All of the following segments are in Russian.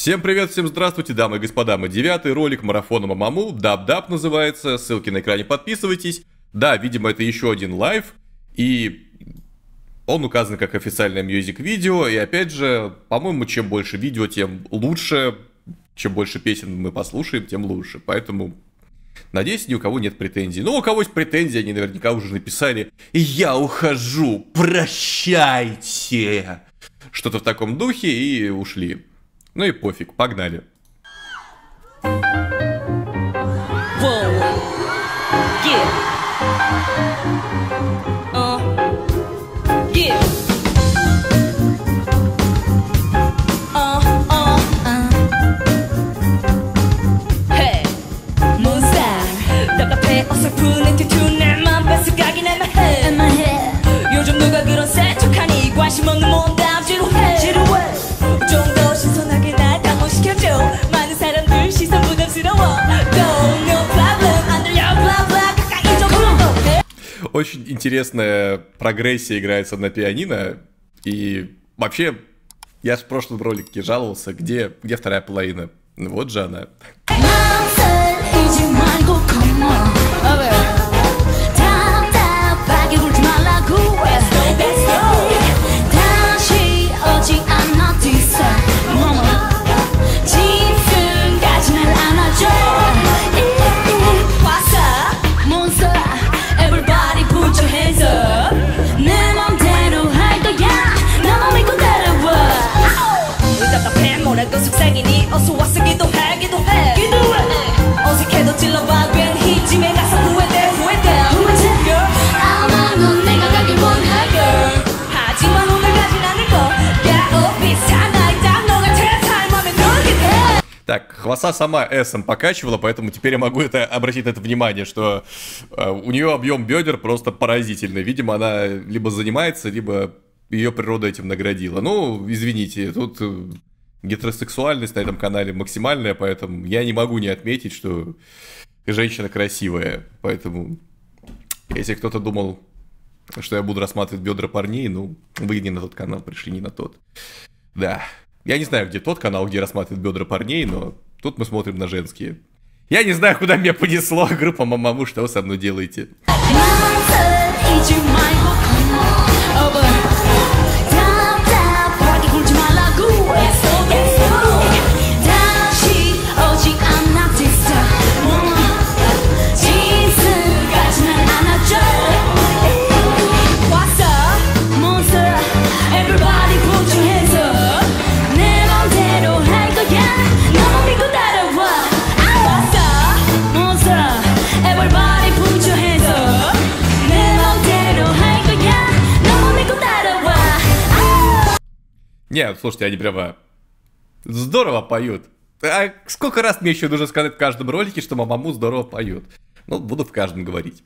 Всем привет, всем здравствуйте, дамы и господа, мы 9-й ролик марафона Мамаму, Даб Даб называется, ссылки на экране, подписывайтесь. Да, видимо, это еще один лайв, и он указан как официальное мьюзик-видео, и опять же, по-моему, чем больше видео, тем лучше, чем больше песен мы послушаем, тем лучше, поэтому... Надеюсь, ни у кого нет претензий. Но у кого есть претензии, они наверняка уже написали «Я ухожу, прощайте!» Что-то в таком духе, и ушли. Ну и пофиг, погнали. Очень интересная прогрессия играется на пианино. И вообще, я в прошлом ролике жаловался, где вторая половина. Вот же она. Так, Хваса сама эссом покачивала, поэтому теперь я могу обратить на это внимание, что у нее объем бедер просто поразительный. Видимо, она либо занимается, либо ее природа этим наградила. Ну, извините, тут гетеросексуальность на этом канале максимальная, поэтому я не могу не отметить, что женщина красивая. Поэтому, если кто-то думал, что я буду рассматривать бедра парней, ну, вы не на тот канал пришли, не на тот. Да. Я не знаю, где тот канал, где рассматривают бедра парней, но тут мы смотрим на женские. Я не знаю, куда меня понесло. Группа Мамаму, что вы со мной делаете? Не, слушайте, они прямо здорово поют. А сколько раз мне еще нужно сказать в каждом ролике, что Мамаму здорово поет? Ну, буду в каждом говорить.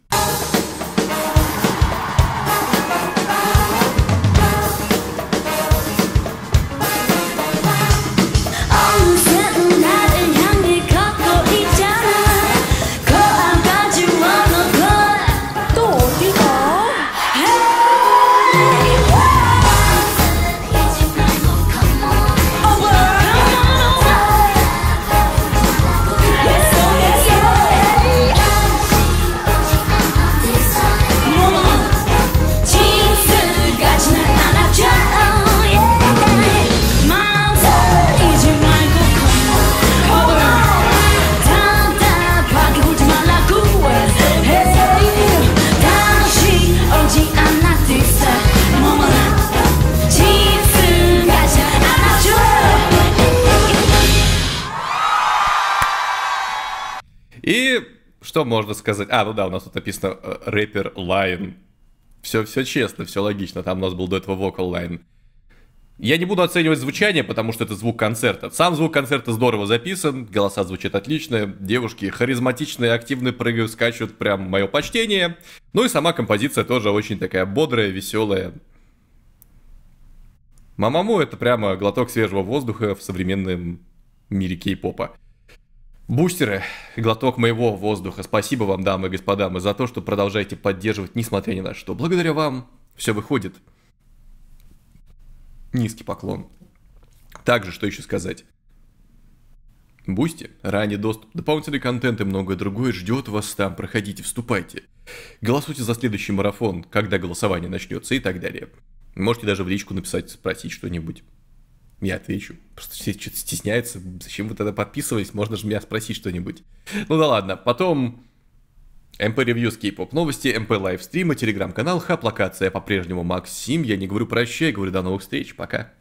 И что можно сказать? А, ну да, у нас тут написано рэпер Лайн. Все честно, все логично. Там у нас был до этого вокал Лайн. Я не буду оценивать звучание, потому что это звук концерта. Сам звук концерта здорово записан, голоса звучат отлично, девушки харизматичные, активные, прыгают, скачут, прям мое почтение. Ну и сама композиция тоже очень такая бодрая, веселая. Мамаму — это прямо глоток свежего воздуха в современном мире кей-попа. Бустеры, глоток моего воздуха. Спасибо вам, дамы и господа, за то, что продолжаете поддерживать, несмотря ни на что. Благодаря вам все выходит. Низкий поклон. Также, что еще сказать? Boosty, ранний доступ, дополнительный контент и многое другое ждет вас там, проходите, вступайте. Голосуйте за следующий марафон, когда голосование начнется и так далее. Можете даже в личку написать, спросить что-нибудь. Я отвечу. Просто все что-то стесняются. Зачем вы тогда подписывались? Можно же меня спросить что-нибудь. Ну да ладно. Потом МП Ревьюс, Кей-Поп Новости, МП Лайвстримы, Телеграм-канал, Хаб Локация. По-прежнему Максим. Я не говорю прощай, говорю до новых встреч. Пока.